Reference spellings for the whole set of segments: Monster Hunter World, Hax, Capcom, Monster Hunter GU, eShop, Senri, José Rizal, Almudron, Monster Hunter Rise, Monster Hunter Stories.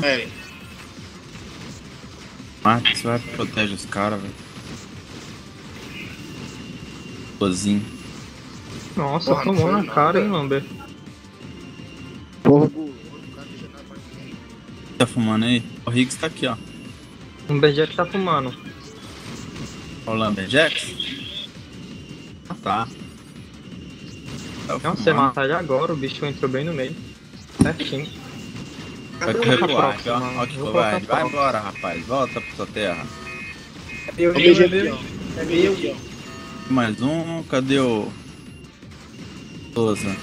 Peraí. Max vai proteger os caras, velho. Sozinho. Nossa, porra, tomou na cara, hein, Lambert. Porra. Tá fumando aí? O Higgs tá aqui, ó. O Lumberjack tá fumando. O Lumberjack? Ah, tá. Não, você matar ele agora, o bicho entrou bem no meio. Certinho. Vai recuar, ó. Ó que covarde. Vai embora, rapaz. Volta pra sua terra. É meu. É meu. Mais um. Cadê o... Souza?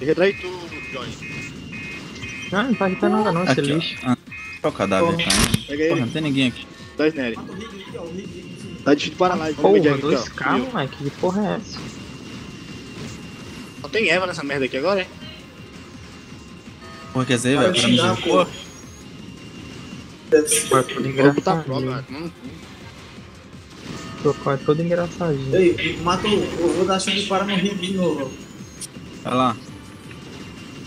Retrai tudo, Johnny. Ah, não tá irritando nada não, esse lixo. Ah, qual o cadáver tá indo? Pega ele. Porra, não tem ninguém aqui. Dois nele. Tá de paralise. Porra, 2K, moleque. Que porra é essa? Não tem Eva nessa merda aqui agora, hein? Porra, quer dizer, velho? Pra mim já ficou. Vou botar a prova, mano. Trocou, é todo engraçadinho. Ei, mata o... Eu vou dar chance de parar no rio de novo. Vai lá.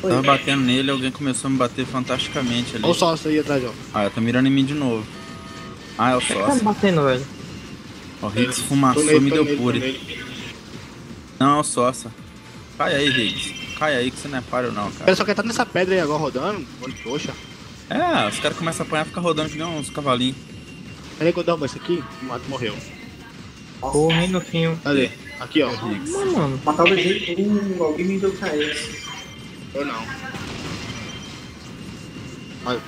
Tava batendo nele, alguém começou a me bater fantasticamente ali. Olha o sócio aí atrás, ó. Ah, eu tô mirando em mim de novo. Ah, é o sócio. Tá batendo, velho. Ó, o Higgs fumaçou e me deu pure. Não, é o sócio. Cai aí, Higgs. Cai aí que você não é páreo não, cara. Ele só quer estar nessa pedra aí agora rodando. Olha, poxa. É, os caras começam a apanhar e ficam rodando que nem uns cavalinhos. Peraí que eu derrubo esse aqui, o mato morreu. Porra, um minutinho. Cadê? Aqui, ó. Não, mano. Matar o desenho, alguém me deu cair. Eu não.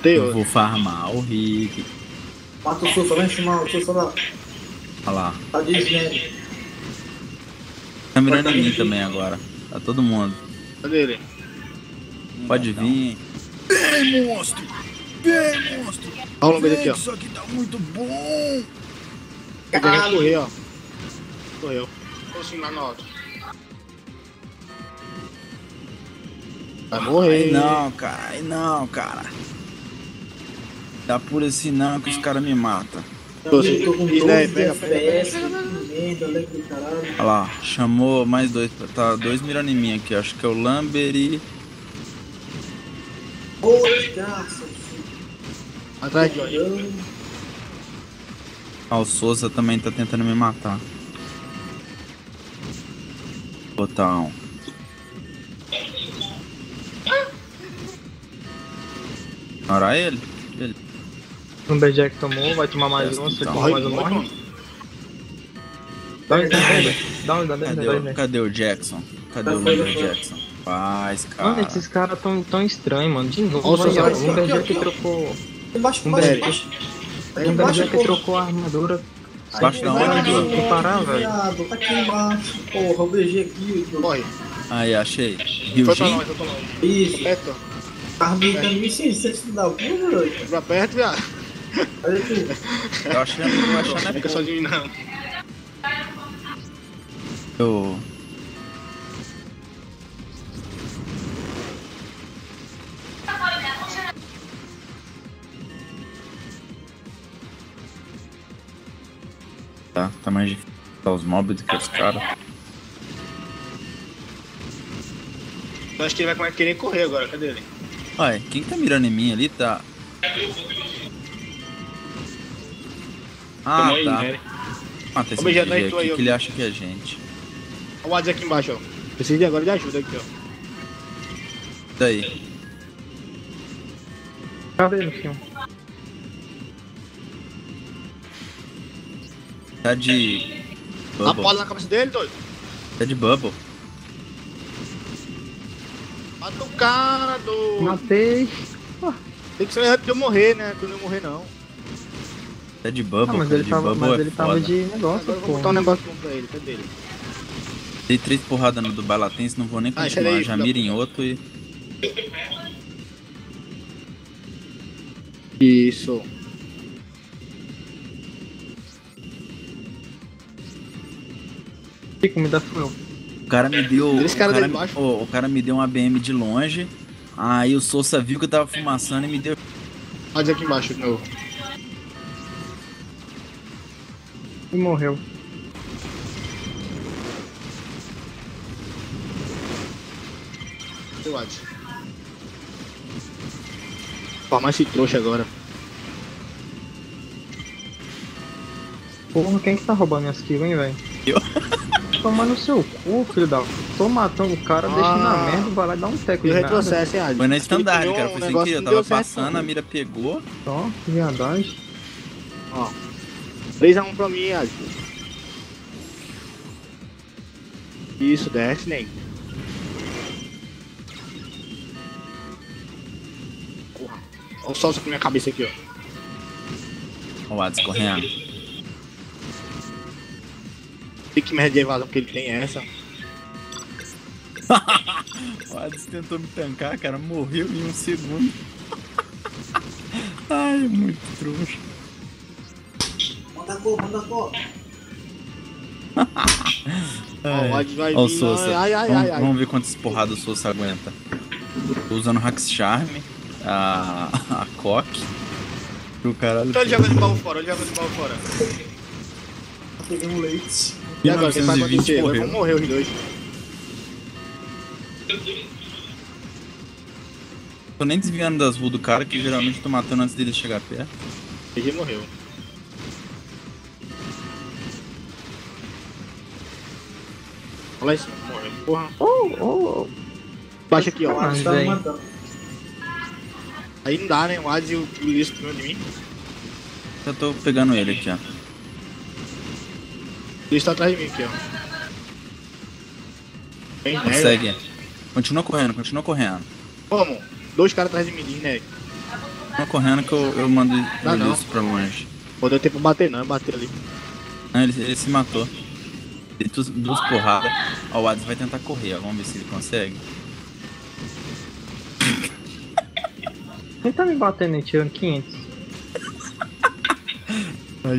Eu vou farmar o Rick. Mata o Sousa, vai em cima, o Sousa lá. Olha lá. Tá desviando. Tá mirando em mim também agora. Tá todo mundo. Cadê ele? Pode vir. Vem, monstro! Vem, monstro! Olha o nome aqui, ó. Isso aqui tá muito bom! Caralho! Correu, ó. Correu. Posso ir lá na outra. Vai morrer. Ai não, cara. Ai não, cara. Dá por esse não que os caras me matam. Eu tô com 12 FPS. Olha lá, chamou mais dois. Tá dois mirando em mim aqui. Acho que é o Lambert e... Ô, desgraça. Atrás de olho. Ah, o Sousa também tá tentando me matar. Vou botar um. Ignorar ele? O Lumberjack tomou, vai tomar mais um, se tomar mais um morre. Dá um dano. Cadê o Jackson? Cadê o Lumberjackson? Paz, cara. Mano, esses caras tão estranhos, mano. De novo, olha, o Lumberjack trocou... O Lumberjack trocou a armadura. Embaixo da onde? Tem que parar, velho. Tá aqui embaixo, porra. O BG aqui. Morre. Aí, achei. Foi pra nós, foi pra nós. Isso. Tava brincando 1.600 da porra, velho. Pra perto, viado. Olha aqui. Eu acho que não vai achar, né? Fica só de mim, não. Eu... Tá mais difícil os mobs do que os caras. Eu acho que ele vai querer correr agora, cadê ele? Ué, quem tá mirando em mim ali tá... Ah, tá. Mata esse BG aqui que ele acha que é gente. Olha o Ades aqui embaixo, ó. Preciso de agora de ajuda aqui, ó. Daí. Cadê ele, filho? Tá de... Bubble. Dá bola na cabeça dele, doido. Tá de bubble. Mata o cara, do... Matei. Tem que ser rápido de eu morrer, né? Pra eu não morrer, não. É de bubble, mas ele tava, mas é ele tava de negócio, pô. Vou botar um negócio bom pra ele, cadê ele? Dei 3 porradas no do Balatense, não vou nem continuar. Aí, já mira em outro e... Isso. Que comida foi? O cara me deu. O cara me deu uma ABM de longe. Aí o Sousa viu que eu tava fumaçando e me deu. Olha aqui embaixo de novo. E morreu. farmar esse trouxa agora. Porra, quem que tá roubando minhas kills, hein, velho? Eu? Toma no seu cu, filho da... Tô matando o cara, deixando na merda, vai lá e dá um teco de retrocesso, hein? Foi na standard, cara, foi sem que eu tava passando, a mira pegou. Ó, que verdade. Ó, 3x1 pra mim, Adi. Isso, desce, nego. Porra. Olha o salto com minha cabeça aqui, ó. Ó o Adi correndo. Que merda de evasão que ele tem é essa? O Hades tentou me tancar, cara, morreu em um segundo. Ai, muito trouxa. Manda a cor. O Hades vai vir. Sousa. Vamos ver quantas porradas o Sousa aguenta. Tô usando o Hax Charme, a Coque. O caralho. Então ele joga de pau fora, Peguei um leite. E agora, quem vai acontecer? Vamos morrer os dois. Tô nem desviando das ruas do cara, que geralmente tô matando antes dele chegar perto. Ele morreu. Olha isso, morreu. Porra. Baixa aqui, ó. Aí não dá, né? O Hades e o Luiz por cima de mim. Eu tô pegando ele aqui, ó. Ele está atrás de mim aqui, ó. Consegue. Continua correndo. Como? Dois caras atrás de mim, né? Continua correndo que eu mando isso pra longe. Não deu tempo pra bater não, eu bati ali. Não, ele se matou. Ele duas porradas. Ó, o Hades vai tentar correr, ó. Vamos ver se ele consegue. Quem tá me batendo aí, tirando 500?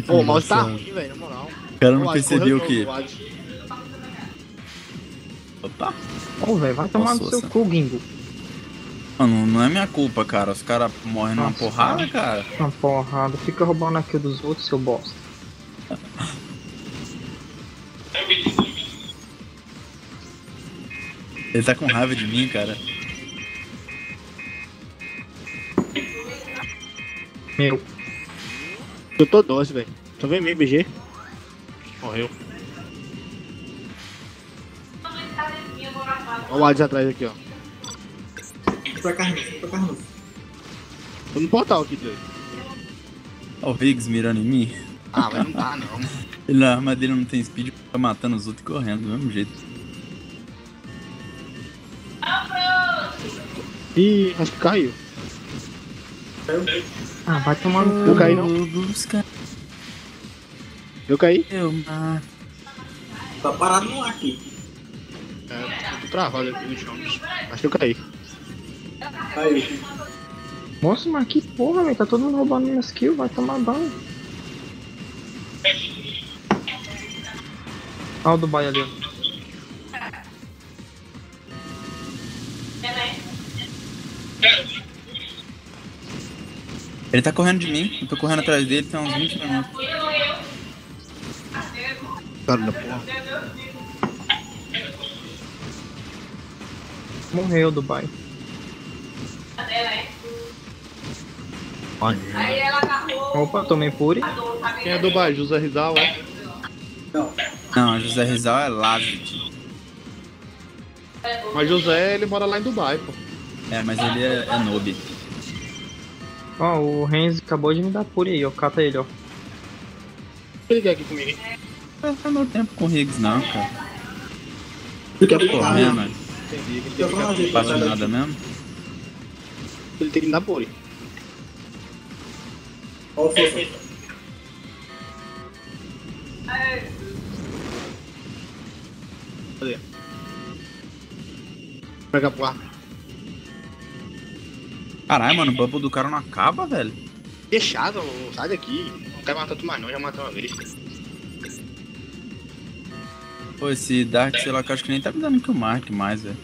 Pô, o mouse tá ruim, velho, na moral. O cara não percebeu que... Opa! Ô, velho, vai tomar no seu cu, Gimbo. Mano, não é minha culpa, cara. Os caras morrem numa porrada, cara. Uma porrada. Fica roubando aqui dos outros, seu bosta. Ele tá com raiva de mim, cara. Meu. Eu tô doce, velho. Tô vendo meio BG. Morreu. Olha o Hades atrás aqui, ó. Pra carne. Tô no portal aqui, doido. Olha o Riggs mirando em mim. Ah, mas não dá, não. Ele na arma dele não tem speed, tá matando os outros e correndo do mesmo jeito. Ih, acho que caiu. Ah, vai tomar no cu. Eu caí, não. Eu caí? Tá parado no ar aqui. É, tô travado aqui no chão. Acho que eu caí. Aí. Nossa, mas que porra, velho. Tá todo mundo roubando minhas kills. Vai tomar dano. Olha o Dubai ali. Ele tá correndo de mim. Eu tô correndo atrás dele. Tem uns 20 minutos. Cara da porra. Morreu, Dubai. Aí ela agarrou. Opa, tomei puri. Quem é Dubai? José Rizal, é? Não, José Rizal é Lazard. Mas José, ele mora lá em Dubai, pô. É, mas ele é noob. Ó, o Renz acabou de me dar puri aí, ó. Cata ele, ó. Ele quer aqui comigo, hein? Não faz meu tempo com o Riggs não, cara. Fica correndo, né? Não faz nada mesmo. Ele tem que me dar por aí. Ó, foi. Cadê? Pega pro ar. Caralho, mano, o bumble do cara não acaba, velho. Deixado, sai daqui. Não quer matar tu mais não, já matou uma vez. Pô, esse Dark, sei lá, que eu acho que nem tá me dando que o Mark mais, velho.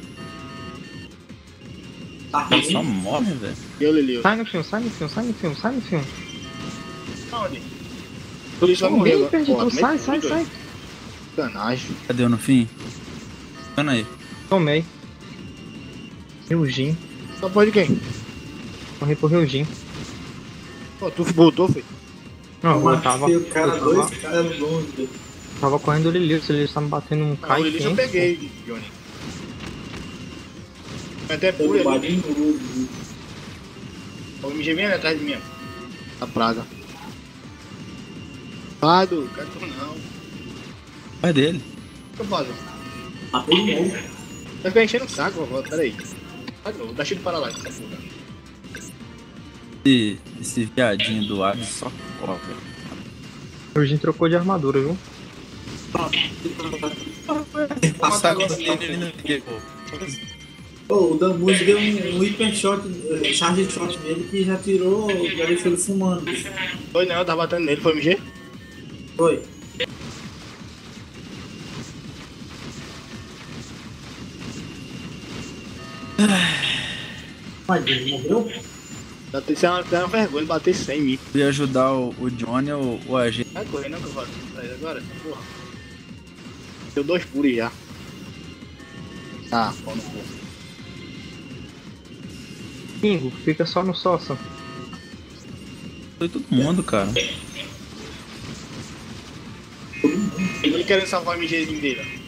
Ele só morre, velho. Sai no filme. Aonde? Tudo isso vai morrer. Sai. Canagem. Cadê eu no fim? Cana aí. Tomei. Meu gin. Só pode quem? correr pro Ryujin. Pô, tu voltou, foi? Não, eu tava. O cara, dois caras longe. Tava correndo o Lilius, o Lilius tá me batendo um Kai. O Lilius eu peguei, Johnny. Até por ele. O MG vem atrás de mim. A praga. Pado, cara, não. É dele. O que eu faço? Ah, vai ficar enchendo o saco, vovó, peraí. Ah, não, dá tiro para lá, essa porra. Esse viadinho do ar só copa. O Jin trocou de armadura, viu? O Dan Muzi deu um hiper shot, charge shot nele que já tirou, já deixou ele fumando. Foi não, eu tava batendo nele, foi MG? Foi. Mas ele morreu? Isso é uma vergonha, ele bater 100 em mim. Queria ajudar o Johnny ou o AG. Vai correr, não, que eu vou atrás agora? Porra. Deu 2 pulos já. Ah, pô, no cu. Pingo, fica só no sócio. Foi todo mundo, cara. Ele querendo salvar a MG dele.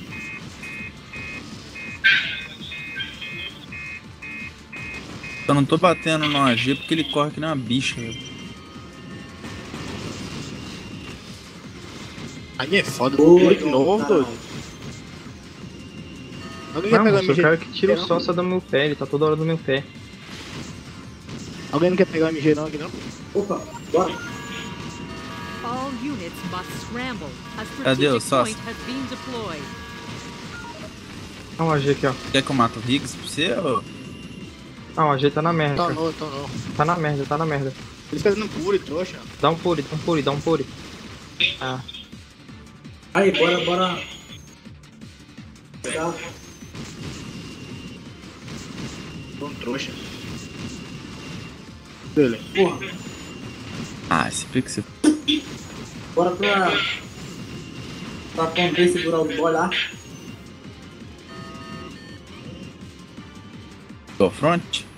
Eu não tô batendo no AG porque ele corre que nem uma bicha, velho. Aí é foda, pulei de novo, doido. Alguém não, quer pegar o cara que tira o sócio do meu pé, ele tá toda hora do meu pé. Alguém não quer pegar o MG não aqui não? Opa, bora! Cadê o sócio? Olha o AG aqui, ó. Quer que eu mato o Higgs pra você ou... Ah, o AG tá na merda. Tá não, tá não. Tá na merda, tá na merda. Ele tá dando puri, trouxa. Dá um puri, dá um puri, dá um puri. Ah. Aí, bora, bora. Tá. Tô um trouxa. Dele. Porra. Ah, esse pixel. Bora pra... Pra conter e segurar o boy lá. Front?